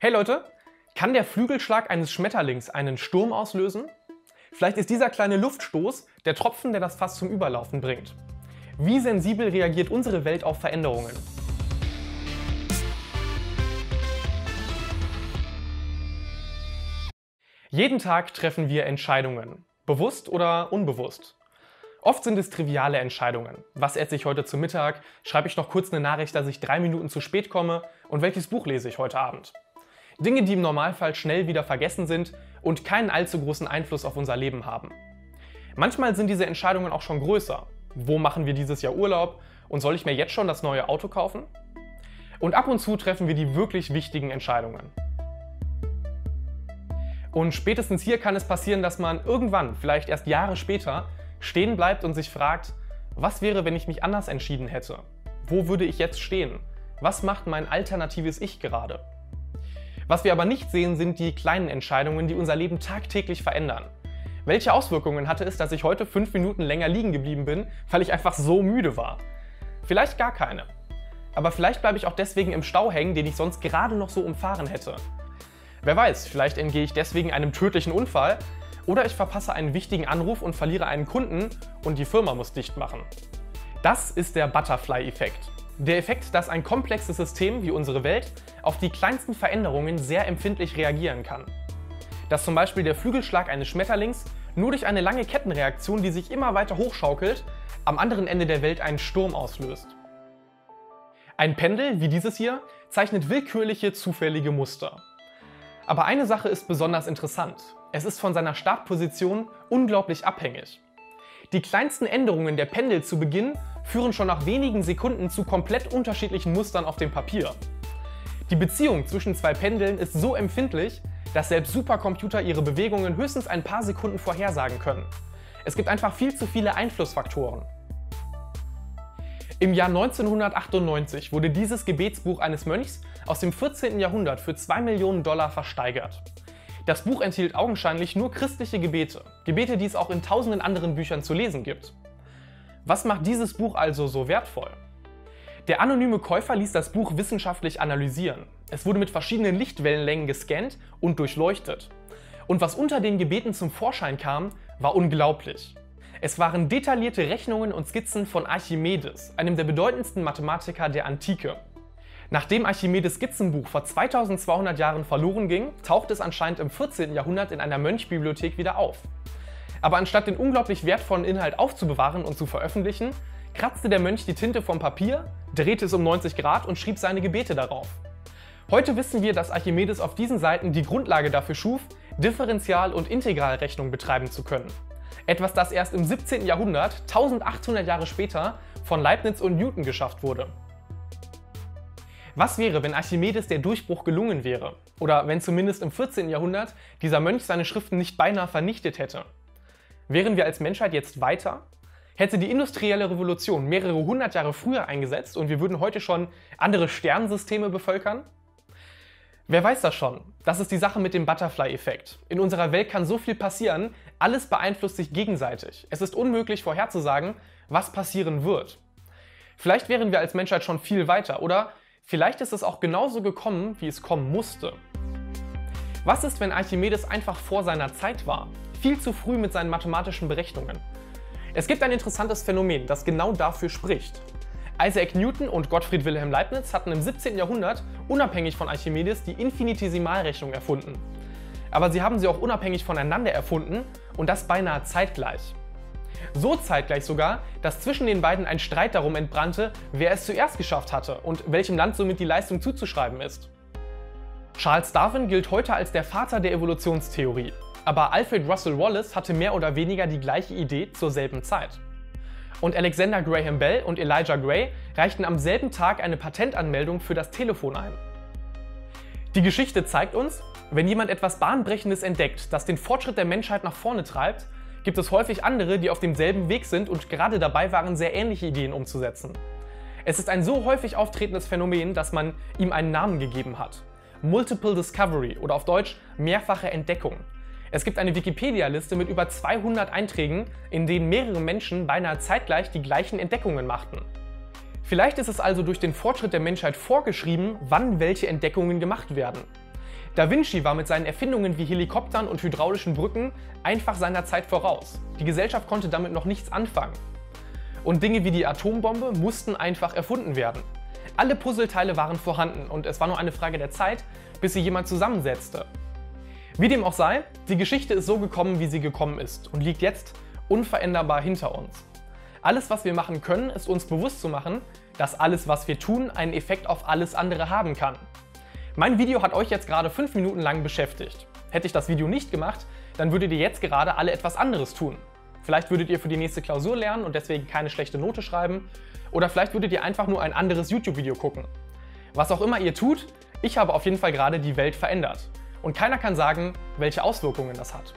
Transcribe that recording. Hey Leute, kann der Flügelschlag eines Schmetterlings einen Sturm auslösen? Vielleicht ist dieser kleine Luftstoß der Tropfen, der das Fass zum Überlaufen bringt. Wie sensibel reagiert unsere Welt auf Veränderungen? Jeden Tag treffen wir Entscheidungen, bewusst oder unbewusst. Oft sind es triviale Entscheidungen. Was esse ich heute zum Mittag? Schreibe ich noch kurz eine Nachricht, dass ich 3 Minuten zu spät komme? Und welches Buch lese ich heute Abend? Dinge, die im Normalfall schnell wieder vergessen sind und keinen allzu großen Einfluss auf unser Leben haben. Manchmal sind diese Entscheidungen auch schon größer. Wo machen wir dieses Jahr Urlaub? Und soll ich mir jetzt schon das neue Auto kaufen? Und ab und zu treffen wir die wirklich wichtigen Entscheidungen. Und spätestens hier kann es passieren, dass man irgendwann, vielleicht erst Jahre später, stehen bleibt und sich fragt, was wäre, wenn ich mich anders entschieden hätte? Wo würde ich jetzt stehen? Was macht mein alternatives Ich gerade? Was wir aber nicht sehen, sind die kleinen Entscheidungen, die unser Leben tagtäglich verändern. Welche Auswirkungen hatte es, dass ich heute 5 Minuten länger liegen geblieben bin, weil ich einfach so müde war? Vielleicht gar keine. Aber vielleicht bleibe ich auch deswegen im Stau hängen, den ich sonst gerade noch so umfahren hätte. Wer weiß, vielleicht entgehe ich deswegen einem tödlichen Unfall. Oder ich verpasse einen wichtigen Anruf und verliere einen Kunden und die Firma muss dicht machen. Das ist der Butterfly-Effekt. Der Effekt, dass ein komplexes System wie unsere Welt auf die kleinsten Veränderungen sehr empfindlich reagieren kann. Dass zum Beispiel der Flügelschlag eines Schmetterlings nur durch eine lange Kettenreaktion, die sich immer weiter hochschaukelt, am anderen Ende der Welt einen Sturm auslöst. Ein Pendel, wie dieses hier, zeichnet willkürliche, zufällige Muster. Aber eine Sache ist besonders interessant. Es ist von seiner Startposition unglaublich abhängig. Die kleinsten Änderungen der Pendel zu Beginn führen schon nach wenigen Sekunden zu komplett unterschiedlichen Mustern auf dem Papier. Die Beziehung zwischen zwei Pendeln ist so empfindlich, dass selbst Supercomputer ihre Bewegungen höchstens ein paar Sekunden vorhersagen können. Es gibt einfach viel zu viele Einflussfaktoren. Im Jahr 1998 wurde dieses Gebetsbuch eines Mönchs aus dem 14. Jahrhundert für $2 Millionen versteigert. Das Buch enthielt augenscheinlich nur christliche Gebete. Gebete, die es auch in tausenden anderen Büchern zu lesen gibt. Was macht dieses Buch also so wertvoll? Der anonyme Käufer ließ das Buch wissenschaftlich analysieren. Es wurde mit verschiedenen Lichtwellenlängen gescannt und durchleuchtet. Und was unter den Gebeten zum Vorschein kam, war unglaublich. Es waren detaillierte Rechnungen und Skizzen von Archimedes, einem der bedeutendsten Mathematiker der Antike. Nachdem Archimedes' Skizzenbuch vor 2200 Jahren verloren ging, tauchte es anscheinend im 14. Jahrhundert in einer Mönchbibliothek wieder auf. Aber anstatt den unglaublich wertvollen Inhalt aufzubewahren und zu veröffentlichen, kratzte der Mönch die Tinte vom Papier, drehte es um 90 Grad und schrieb seine Gebete darauf. Heute wissen wir, dass Archimedes auf diesen Seiten die Grundlage dafür schuf, Differential- und Integralrechnung betreiben zu können. Etwas, das erst im 17. Jahrhundert, 1800 Jahre später, von Leibniz und Newton geschafft wurde. Was wäre, wenn Archimedes der Durchbruch gelungen wäre? Oder wenn zumindest im 14. Jahrhundert dieser Mönch seine Schriften nicht beinahe vernichtet hätte? Wären wir als Menschheit jetzt weiter? Hätte die industrielle Revolution mehrere hundert Jahre früher eingesetzt und wir würden heute schon andere Sternensysteme bevölkern? Wer weiß das schon? Das ist die Sache mit dem Butterfly-Effekt. In unserer Welt kann so viel passieren, alles beeinflusst sich gegenseitig. Es ist unmöglich vorherzusagen, was passieren wird. Vielleicht wären wir als Menschheit schon viel weiter, oder? Vielleicht ist es auch genauso gekommen, wie es kommen musste. Was ist, wenn Archimedes einfach vor seiner Zeit war? Viel zu früh mit seinen mathematischen Berechnungen. Es gibt ein interessantes Phänomen, das genau dafür spricht. Isaac Newton und Gottfried Wilhelm Leibniz hatten im 17. Jahrhundert unabhängig von Archimedes die Infinitesimalrechnung erfunden. Aber sie haben sie auch unabhängig voneinander erfunden und das beinahe zeitgleich. So zeitgleich sogar, dass zwischen den beiden ein Streit darum entbrannte, wer es zuerst geschafft hatte und welchem Land somit die Leistung zuzuschreiben ist. Charles Darwin gilt heute als der Vater der Evolutionstheorie, aber Alfred Russell Wallace hatte mehr oder weniger die gleiche Idee zur selben Zeit. Und Alexander Graham Bell und Elijah Gray reichten am selben Tag eine Patentanmeldung für das Telefon ein. Die Geschichte zeigt uns, wenn jemand etwas Bahnbrechendes entdeckt, das den Fortschritt der Menschheit nach vorne treibt, gibt es häufig andere, die auf demselben Weg sind und gerade dabei waren, sehr ähnliche Ideen umzusetzen. Es ist ein so häufig auftretendes Phänomen, dass man ihm einen Namen gegeben hat. Multiple Discovery oder auf Deutsch mehrfache Entdeckung. Es gibt eine Wikipedia-Liste mit über 200 Einträgen, in denen mehrere Menschen beinahe zeitgleich die gleichen Entdeckungen machten. Vielleicht ist es also durch den Fortschritt der Menschheit vorgeschrieben, wann welche Entdeckungen gemacht werden. Da Vinci war mit seinen Erfindungen wie Helikoptern und hydraulischen Brücken einfach seiner Zeit voraus. Die Gesellschaft konnte damit noch nichts anfangen. Und Dinge wie die Atombombe mussten einfach erfunden werden. Alle Puzzleteile waren vorhanden und es war nur eine Frage der Zeit, bis sie jemand zusammensetzte. Wie dem auch sei, die Geschichte ist so gekommen, wie sie gekommen ist und liegt jetzt unveränderbar hinter uns. Alles, was wir machen können, ist uns bewusst zu machen, dass alles, was wir tun, einen Effekt auf alles andere haben kann. Mein Video hat euch jetzt gerade 5 Minuten lang beschäftigt. Hätte ich das Video nicht gemacht, dann würdet ihr jetzt gerade alle etwas anderes tun. Vielleicht würdet ihr für die nächste Klausur lernen und deswegen keine schlechte Note schreiben. Oder vielleicht würdet ihr einfach nur ein anderes YouTube-Video gucken. Was auch immer ihr tut, ich habe auf jeden Fall gerade die Welt verändert. Und keiner kann sagen, welche Auswirkungen das hat.